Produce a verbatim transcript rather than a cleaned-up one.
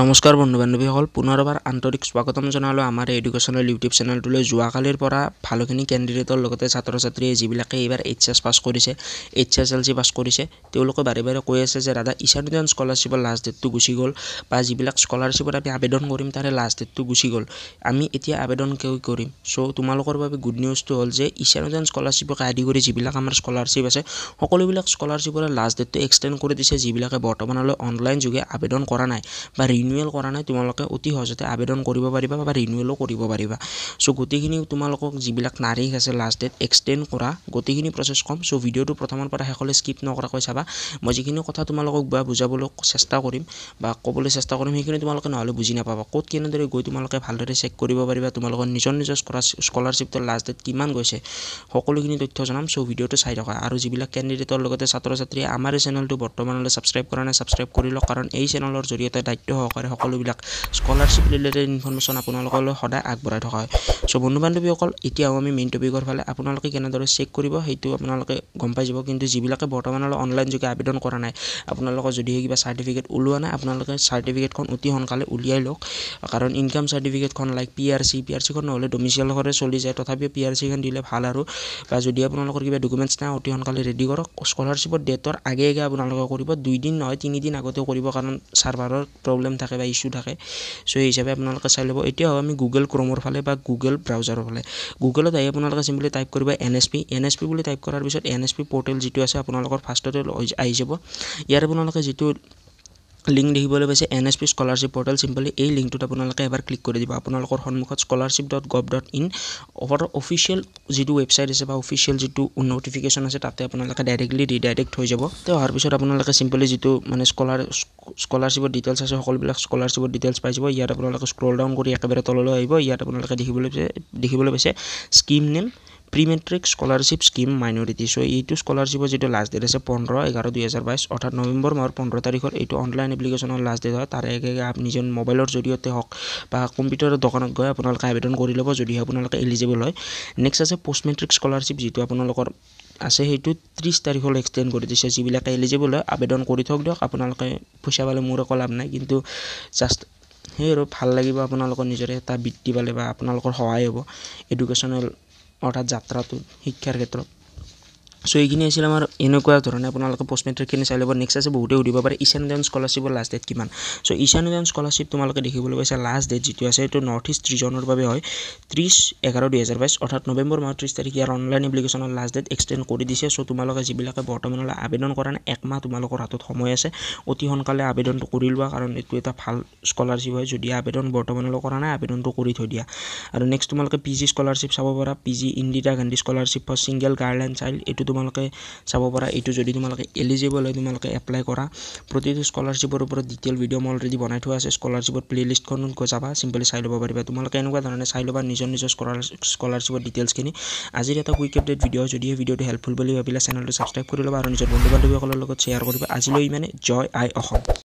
নমস্কাৰ বন্ধু-বান্ধৱীসকল পুনৰবাৰ আন্তৰিক স্বাগতম জনালো আমাৰ এডুকেচনাল ইউটিউব চেনেলটোলৈ। জুৱাকালিৰ পৰা ভালখিনি ক্যান্ডিডেটৰ লগতে ছাত্ৰ-ছাত্ৰীয়ে যিবিলাকে এবাৰ এইচএছ পাছ কৰিছে, এইচএছএলসি পাছ কৰিছে, তেওঁলোকে বাৰে বাৰে কৈ আছে যে দাদা ইছানুদান স্কলাৰশ্বিপৰ লাষ্ট ডেটটো গুছি গ'ল বা যিবিলাক স্কলাৰশ্বিপত আমি আবেদন কৰিম তাৰে লাষ্ট ডেটটো গুছি গ'ল, আমি এতিয়া আবেদন কিয় কৰিম। সো তোমালোকৰ বাবে গুড নিউজটো হ'ল যে ইছানুদান স্কলাৰশ্বিপক আদি কৰি যিবিলাক আমাৰ স্কলাৰশ্বিপ আছে সকলোবিলাক স্কলাৰশ্বিপৰ লাষ্ট ডেটটো এক্সটেন্ড কৰি দিছে। যিবিলাকে বৰ্তমানলৈ অনলাইন যোগে আবেদন কৰা নাই বা ৰিনিউৱেল কৰা নাই তোমালোকে অতি সহজতে আবেদন কৰিব পাৰিবা বা ৰিনিউৱেলও কৰিব পাৰিবা। সো গতিখিনি তোমালোকক যিবিলাক নাৰীক আছে লাষ্ট ডেট এক্সটেন্ড কৰা গতিখিনি প্ৰচেছ কম। সো ভিডিঅটো প্ৰথমৰ পৰা সকলে স্কিপ নকৰাকৈ চাবা। মই যিখিনি কথা তোমালোকক বা বুজাবলৈ চেষ্টা কৰিম বা ক'বলৈ চেষ্টা কৰিম সেইখিনি তোমালোকে নহ'লে বুজি নাপাবা। ক'ত কেনেদৰে গৈ তোমালোকে ভালদৰে চেক কৰিব পাৰিবা, তোমালোকৰ নিজৰ নিজৰ স্কলাৰশ্বিপৰ লাষ্ট ডেট কিমান গৈছে সকলোখিনি তথ্য জনাম। সো ভিডিঅটো চাই থকা আৰু যিবিলাক কেণ্ডিডেটৰ লগতে ছাত্ৰ-ছাত্ৰীয়ে আমাৰ এই চেনেলটো বৰ্তমানলৈ ছাবস্ক্ৰাইব কৰা নাই ছাবস্ক্ৰাইব কৰি লওক, কাৰণ এই চেনেলৰ জৰিয়তে দায়িত্ব সহকাৰে সকলোবিলাক স্কলাৰশ্বিপ ৰিলেটেড ইনফৰমেশ্যন আপোনালোকলৈ সদায় আগবঢ়াই থকা হয়। সো বন্ধু-বান্ধৱীসকল এতিয়াও আমি মেইন টপিকৰ ফালে আপোনালোকে কেনেদৰে চেক কৰিব সেইটো আপোনালোকে গম পাই যাব। কিন্তু যিবিলাকে বৰ্তমানলৈ অনলাইন যোগে আবেদন কৰা নাই, আপোনালোকৰ যদিহে কিবা চাৰ্টিফিকেট ওলোৱা নাই আপোনালোকে চাৰ্টিফিকেটখন অতি সোনকালে উলিয়াই লওক, কাৰণ ইনকাম চাৰ্টিফিকেটখন like P R C P R চিখন নহ'লে ডমিচিয়ালৰে চলি যায়, তথাপিও পি আৰ চিখন দিলে ভাল। আৰু বা যদি আপোনালোকৰ কিবা ডকুমেণ্টছ নাই অতি সোনকালে ৰেডি কৰক। স্কলাৰশ্বিপৰ ডেটৰ আগে আগে আপোনালোকে কৰিব, দুইদিন নহয় তিনিদিন আগতেও কৰিব, কাৰণ ছাৰ্ভাৰৰ প্ৰব্লেম থাকে বা ইস্যু থাকে। সো এই হিচাপে আপোনালোকে চাই ল'ব। এতিয়া আমি গুগল ক্ৰমৰ ফালে বা গুগল ব্ৰাউজাৰৰ ফালে গুগলত আহি আপোনালোকে চিম্পলি টাইপ কৰিব N S P N S P বুলি টাইপ কৰাৰ পিছত এন এছ পি পৰ্টেল যিটো আছে আপোনালোকৰ ফাৰ্ষ্টতে আহি যাব। ইয়াৰ আপোনালোকে যিটো লিংক দেখিবলৈ পাইছে N S P scholarship portal, simply এই লিংকটোত আপোনালোকে এবাৰ ক্লিক কৰি দিব। আপোনালোকৰ সন্মুখত scholarship dot gov dot in official যিটো ৱেবছাইট আছে বা অফিচিয়েল যিটো নটিফিকেশ্যন আছে তাতে আপোনালোকে ডাইৰেক্টলি ৰিডাইৰেক্ট হৈ যাব। তো অহাৰ পিছত আপোনালোকে চিম্পলি যিটো মানে স্কলাৰ স্কলাৰশ্বিপৰ ডিটেইলছ আছে সকলোবিলাক স্কলাৰশ্বিপৰ ডিটেইলছ পাই যাব। ইয়াত আপোনালোকে স্ক্ৰল ডাউন কৰি একেবাৰে তললৈ আহিব। ইয়াত আপোনালোকে দেখিবলৈ দেখিবলৈ পাইছে scheme name pre-matric scholarship scheme minority. So এইটো স্কলাৰশ্বিপৰ যিটো লাষ্ট ডেট আছে পোন্ধৰ এঘাৰ দুই হাজাৰ বাইছ অৰ্থাৎ নৱেম্বৰ মাহৰ পোন্ধৰ তাৰিখৰ এইটো অনলাইন এপ্লিকেশ্যনৰ লাষ্ট ডেট হয়। তাৰে আগে আপ নিজৰ মোবাইলৰ জৰিয়তে হওক বা কম্পিউটাৰৰ দোকানত গৈ আপোনালোকে আবেদন কৰি ল'ব যদিহে আপোনালোকে এলিজিবল হয়। নেক্সট আছে পষ্ট মেট্ৰিক স্কলাৰশ্বিপ, যিটো আপোনালোকৰ আছে সেইটো ত্ৰিছ তাৰিখলৈ এক্সটেণ্ড কৰি দিছে। যিবিলাকে এলিজিবল হয় আবেদন কৰি থওক দিয়ক, আপোনালোকে পইচা পালে মোৰ একো লাভ নাই, কিন্তু জাষ্ট সেই আৰু ভাল লাগিব আপোনালোকৰ নিজৰে এটা বৃত্তি পালে বা আপোনালোকৰ সহায় হ'ব এডুকেশ্যনেল অৰ্থাৎ যাত্ৰাটো শিক্ষাৰ ক্ষেত্ৰত। সো এইখিনি আছিল আমাৰ এনেকুৱা ধৰণে আপোনালোকে পষ্ট মেট্ৰিকখিনি চাই ল'ব। নেক্সট আছে বহুতে উঠিব পাৰে ইছানুদান স্কলাৰশ্বিপৰ লাষ্ট ডেট কিমান। সো ইছানুদান স্কলাৰশ্বিপ তোমালোকে দেখিবলৈ পাইছে লাষ্ট ডেট যিটো আছে সেইটো নৰ্থ ইষ্ট ৰিজনৰ বাবে হয় ত্ৰিছ এঘাৰ দুই হাজাৰ বাইছ অৰ্থাৎ নৱেম্বৰ মাহৰ ত্ৰিছ তাৰিখ ইয়াৰ অনলাইন এপ্লিকেশ্যনৰ লাষ্ট ডেট এক্সটেণ্ড কৰি দিছে। সো তোমালোকে যিবিলাকে বৰ্তমানলৈ আবেদন কৰা নাই একমাহ তোমালোকৰ হাতত সময় আছে, অতি সোনকালে আবেদনটো কৰি লোৱা, কাৰণ এইটো এটা ভাল স্কলাৰশ্বিপ হয়। যদি আবেদন বৰ্তমানলৈ কৰা নাই আবেদনটো কৰি থৈ দিয়া। আৰু নেক্সট তোমালোকে পি জি স্কলাৰশ্বিপ চাব পাৰা, P G Indira Gandhi scholarship for single girl and child, এইটো তোমালোকে চাব পাৰা। এইটো যদি তোমালোকে এলিজিবল হয় তোমালোকে এপ্লাই কৰা। প্ৰতিটো স্কলাৰশ্বিপৰ ওপৰত ডিটেইল ভিডিঅ' মই অলৰেডি বনাই থোৱা আছে, স্কলাৰশ্বিপৰ প্লে'লিষ্টখন গৈ যাবা চিম্পলি চাই ল'ব পাৰিবা। তোমালোকে এনেকুৱা ধৰণে চাই ল'বা নিজৰ নিজৰ স্কলাৰশ্বিপৰ ডিটেইলছখিনি। আজিৰ এটা কুইক আপডেট ভিডিঅ', যদি এই ভিডিঅ'টো হেল্পফুল বুলি ভাবিলা চেনেলটো ছাবস্ক্ৰাইব কৰি ল'বা আৰু নিজৰ বন্ধু-বান্ধৱীসকলৰ লগত শ্বেয়াৰ কৰিবা। আজিলৈ ইমানে, জয় আই অসম।